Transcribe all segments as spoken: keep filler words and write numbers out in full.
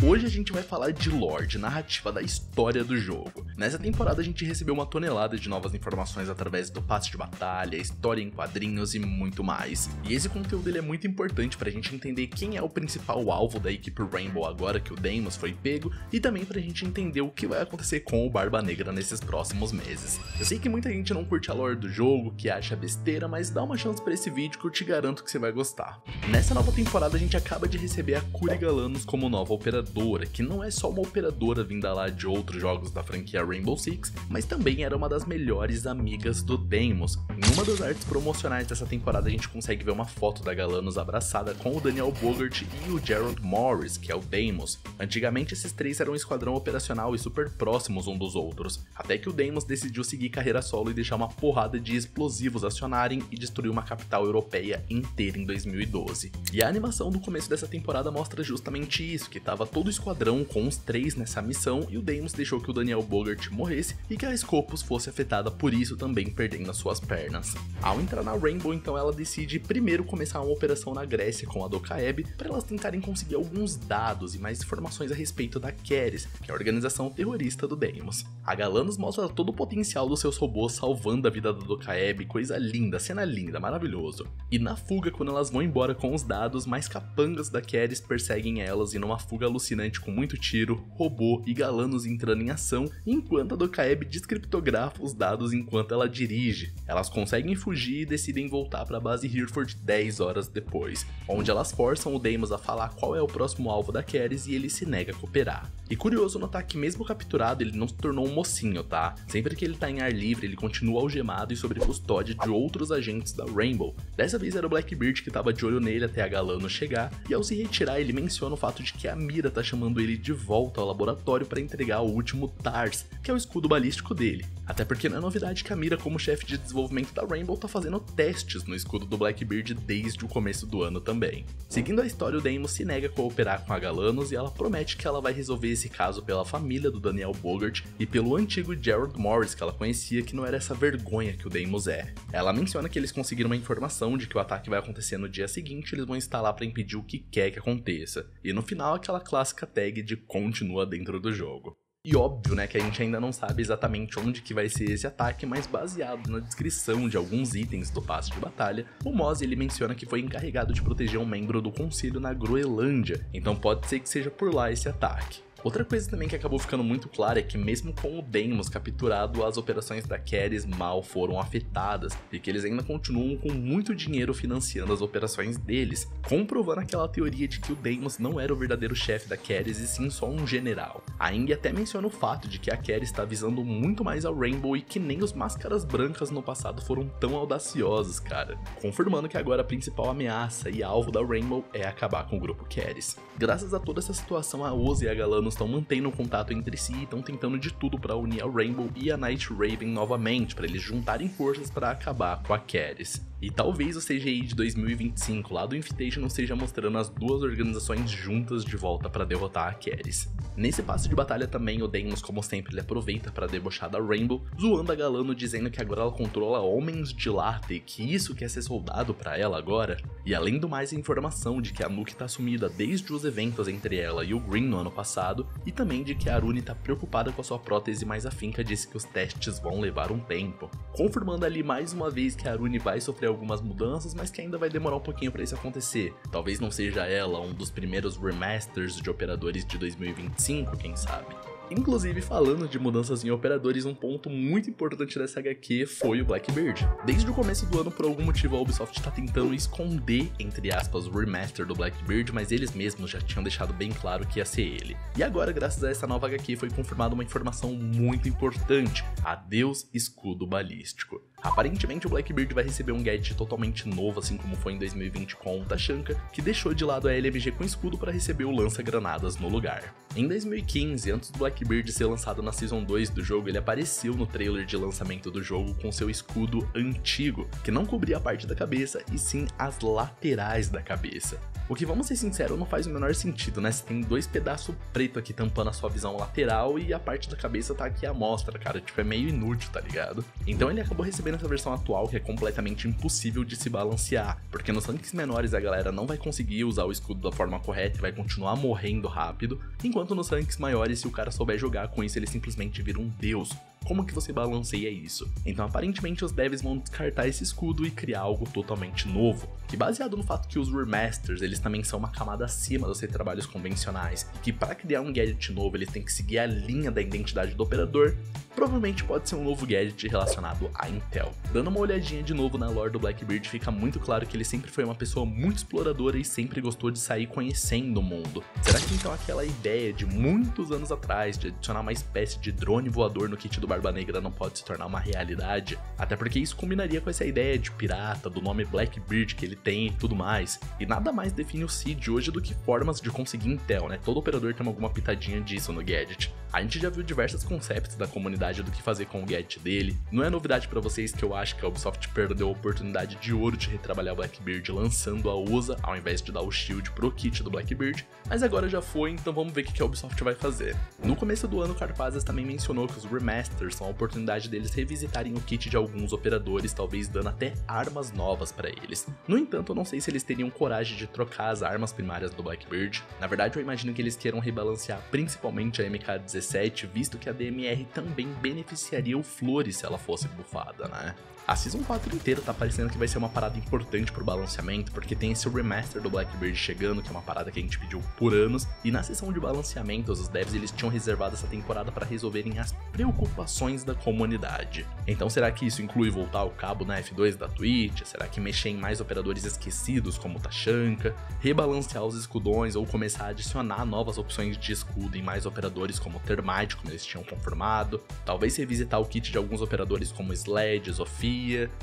Hoje a gente vai falar de lore, de narrativa da história do jogo. Nessa temporada a gente recebeu uma tonelada de novas informações através do passe de batalha, história em quadrinhos e muito mais. E esse conteúdo ele é muito importante pra gente entender quem é o principal alvo da equipe Rainbow agora que o Deimos foi pego e também pra gente entender o que vai acontecer com o Barba Negra nesses próximos meses. Eu sei que muita gente não curte a lore do jogo, que acha besteira, mas dá uma chance pra esse vídeo que eu te garanto que você vai gostar. Nessa nova temporada a gente acaba de receber a Kiri Galanos como nova operadora, que não é só uma operadora vinda lá de outros jogos da franquia Rainbow Six, mas também era uma das melhores amigas do Deimos. Em uma das artes promocionais dessa temporada a gente consegue ver uma foto da Galanos abraçada com o Daniel Bogart e o Gerald Morris, que é o Deimos. Antigamente esses três eram um esquadrão operacional e super próximos um dos outros, até que o Deimos decidiu seguir carreira solo e deixar uma porrada de explosivos acionarem e destruir uma capital europeia inteira em dois mil e doze. E a animação do começo dessa temporada mostra justamente isso, que estava todo o esquadrão com os três nessa missão e o Deimos deixou que o Daniel Bogart morresse e que a Skopos fosse afetada por isso também perdendo as suas pernas. Ao entrar na Rainbow então ela decide primeiro começar uma operação na Grécia com a Docaeb para elas tentarem conseguir alguns dados e mais informações a respeito da Keres, que é a organização terrorista do Deimos. A Galanos mostra todo o potencial dos seus robôs salvando a vida da Docaeb, coisa linda, cena linda, maravilhoso. E na fuga quando elas vão embora com os dados, mais capangas da Keres perseguem elas e numa fuga alucinante com muito tiro, robô e Galanos entrando em ação, enquanto a Docaeb descriptografa os dados enquanto ela dirige. Elas conseguem fugir e decidem voltar para a base Hereford dez horas depois, onde elas forçam o Deimos a falar qual é o próximo alvo da Keres e ele se nega a cooperar. E curioso notar que mesmo capturado ele não se tornou um mocinho, tá? Sempre que ele tá em ar livre ele continua algemado e sob custódia de outros agentes da Rainbow. Dessa vez era o Blackbeard que tava de olho nele até a Galanos chegar, e ao se retirar ele menciona o fato de que a Mira tá Tá chamando ele de volta ao laboratório para entregar o último Tars, que é o escudo balístico dele. Até porque não é novidade que a Mira, como chefe de desenvolvimento da Rainbow, tá fazendo testes no escudo do Blackbeard desde o começo do ano também. Seguindo a história, o Deimos se nega a cooperar com a Galanos e ela promete que ela vai resolver esse caso pela família do Daniel Bogart e pelo antigo Gerald Morris que ela conhecia, que não era essa vergonha que o Deimos é. Ela menciona que eles conseguiram uma informação de que o ataque vai acontecer no dia seguinte e eles vão estar lá para impedir o que quer que aconteça. E no final, aquela classe tag de continua dentro do jogo. E óbvio, né, que a gente ainda não sabe exatamente onde que vai ser esse ataque, mas baseado na descrição de alguns itens do passe de batalha, o Moz ele menciona que foi encarregado de proteger um membro do conselho na Groenlândia, então pode ser que seja por lá esse ataque. Outra coisa também que acabou ficando muito clara é que mesmo com o Deimos capturado, as operações da Keres mal foram afetadas e que eles ainda continuam com muito dinheiro financiando as operações deles, comprovando aquela teoria de que o Deimos não era o verdadeiro chefe da Keres e sim só um general. A Inge até menciona o fato de que a Keres está visando muito mais ao Rainbow e que nem os máscaras brancas no passado foram tão audaciosos, cara, confirmando que agora a principal ameaça e alvo da Rainbow é acabar com o grupo Keres. Graças a toda essa situação, a Osa e a Galanos estão mantendo o contato entre si e estão tentando de tudo para unir a Rainbow e a Night Raven novamente, para eles juntarem forças para acabar com a Keres. E talvez o C G I de dois mil e vinte e cinco lá do Invitation não seja mostrando as duas organizações juntas de volta para derrotar a Keres. Nesse passe de batalha também o Deimos, como sempre, ele aproveita para debochar da Rainbow, zoando a Galano dizendo que agora ela controla homens de lata e que isso quer ser soldado para ela agora. E além do mais, a informação de que a Nuke tá sumida desde os eventos entre ela e o Green no ano passado, e também de que a Arune tá preocupada com a sua prótese, mas a Finca disse que os testes vão levar um tempo, confirmando ali mais uma vez que a Arune vai sofrer algumas mudanças, mas que ainda vai demorar um pouquinho para isso acontecer. Talvez não seja ela um dos primeiros remasters de operadores de dois mil e vinte e cinco, quem sabe. Inclusive, falando de mudanças em operadores, um ponto muito importante dessa H Q foi o Blackbeard. Desde o começo do ano, por algum motivo, a Ubisoft está tentando esconder, entre aspas, o remaster do Blackbeard, mas eles mesmos já tinham deixado bem claro que ia ser ele. E agora, graças a essa nova H Q, foi confirmada uma informação muito importante: adeus escudo balístico. Aparentemente o Blackbeard vai receber um gadget totalmente novo, assim como foi em dois mil e vinte com o Tachanka, que deixou de lado a L M G com escudo para receber o lança-granadas no lugar. Em dois mil e quinze, antes do Blackbeard ser lançado na Season dois do jogo, ele apareceu no trailer de lançamento do jogo com seu escudo antigo, que não cobria a parte da cabeça e sim as laterais da cabeça. O que, vamos ser sinceros, não faz o menor sentido, né? Você tem dois pedaços preto aqui tampando a sua visão lateral e a parte da cabeça tá aqui à mostra, cara. Tipo, é meio inútil, tá ligado? Então ele acabou recebendo essa versão atual que é completamente impossível de se balancear, porque nos ranks menores a galera não vai conseguir usar o escudo da forma correta e vai continuar morrendo rápido, enquanto nos ranks maiores, se o cara souber jogar com isso, ele simplesmente vira um deus. Como que você balanceia isso? Então aparentemente os devs vão descartar esse escudo e criar algo totalmente novo, que baseado no fato que os remasters eles também são uma camada acima dos retrabalhos convencionais, que para criar um gadget novo eles têm que seguir a linha da identidade do operador, provavelmente pode ser um novo gadget relacionado à Intel. Dando uma olhadinha de novo na lore do Blackbeard, fica muito claro que ele sempre foi uma pessoa muito exploradora e sempre gostou de sair conhecendo o mundo. Será que então aquela ideia de muitos anos atrás de adicionar uma espécie de drone voador no kit do Barba Negra não pode se tornar uma realidade? Até porque isso combinaria com essa ideia de pirata, do nome Blackbeard que ele tem e tudo mais. E nada mais define o C I D hoje do que formas de conseguir Intel, né? Todo operador tem alguma pitadinha disso no gadget. A gente já viu diversos conceitos da comunidade do que fazer com o gadget dele. Não é novidade pra vocês que eu acho que a Ubisoft perdeu a oportunidade de ouro de retrabalhar o Blackbeard lançando a Osa, ao invés de dar o shield pro kit do Blackbeard, mas agora já foi, então vamos ver o que a Ubisoft vai fazer. No começo do ano, Carpazes também mencionou que os remasters são a oportunidade deles revisitarem o kit de alguns operadores, talvez dando até armas novas pra eles. No entanto, eu não sei se eles teriam coragem de trocar as armas primárias do Blackbeard. Na verdade, eu imagino que eles queiram rebalancear principalmente a M K dezessete, visto que a D M R também beneficiaria o Flores se ela fosse bufada, né? A Season quatro inteira tá parecendo que vai ser uma parada importante pro balanceamento, porque tem esse remaster do Blackbeard chegando, que é uma parada que a gente pediu por anos, e na sessão de balanceamentos, os devs eles tinham reservado essa temporada para resolverem as preocupações da comunidade. Então será que isso inclui voltar ao cabo na F dois da Twitch? Será que mexer em mais operadores esquecidos como Tachanka? Rebalancear os escudões ou começar a adicionar novas opções de escudo em mais operadores como Thermite, como eles tinham confirmado? Talvez revisitar o kit de alguns operadores como Sledge, Zofia?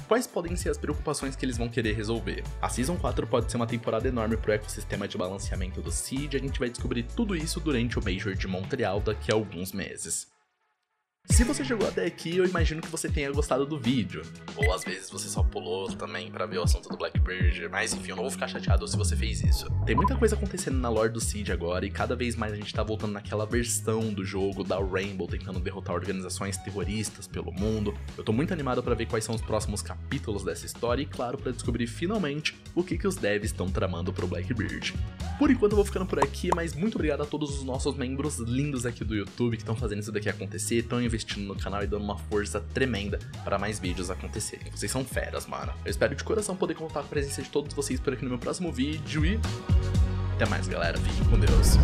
Quais podem ser as preocupações que eles vão querer resolver? A Season quatro pode ser uma temporada enorme pro ecossistema de balanceamento do C I D e a gente vai descobrir tudo isso durante o Major de Montreal daqui a alguns meses. Se você chegou até aqui, eu imagino que você tenha gostado do vídeo. Ou às vezes você só pulou também pra ver o assunto do Blackbeard, mas enfim, eu não vou ficar chateado se você fez isso. Tem muita coisa acontecendo na lore do C I D agora e cada vez mais a gente tá voltando naquela versão do jogo da Rainbow tentando derrotar organizações terroristas pelo mundo. Eu tô muito animado pra ver quais são os próximos capítulos dessa história e claro, pra descobrir finalmente o que, que os devs estão tramando pro Blackbeard. Por enquanto eu vou ficando por aqui, mas muito obrigado a todos os nossos membros lindos aqui do YouTube que estão fazendo isso daqui acontecer, estão investindo no canal e dando uma força tremenda para mais vídeos acontecerem. Vocês são feras, mano. Eu espero de coração poder contar com a presença de todos vocês por aqui no meu próximo vídeo e até mais, galera. Fiquem com Deus.